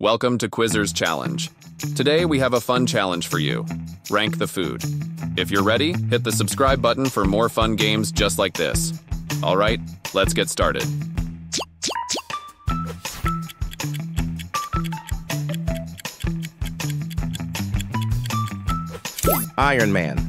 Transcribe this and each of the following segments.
Welcome to Quizzer's Challenge. Today we have a fun challenge for you. Rank the food. If you're ready, hit the subscribe button for more fun games just like this. All right, let's get started. Iron Man.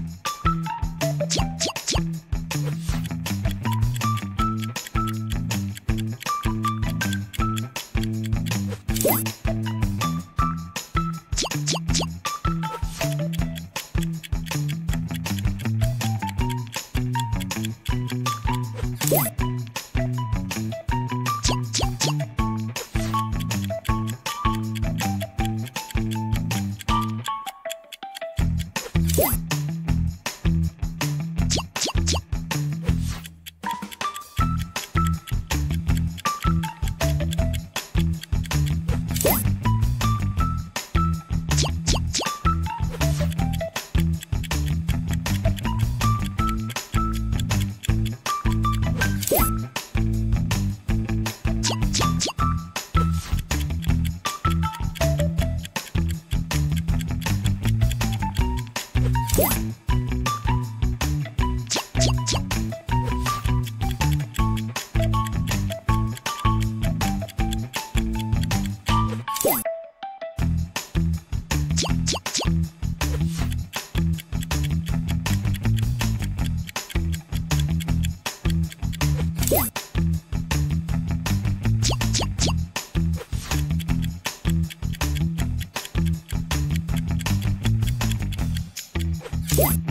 What?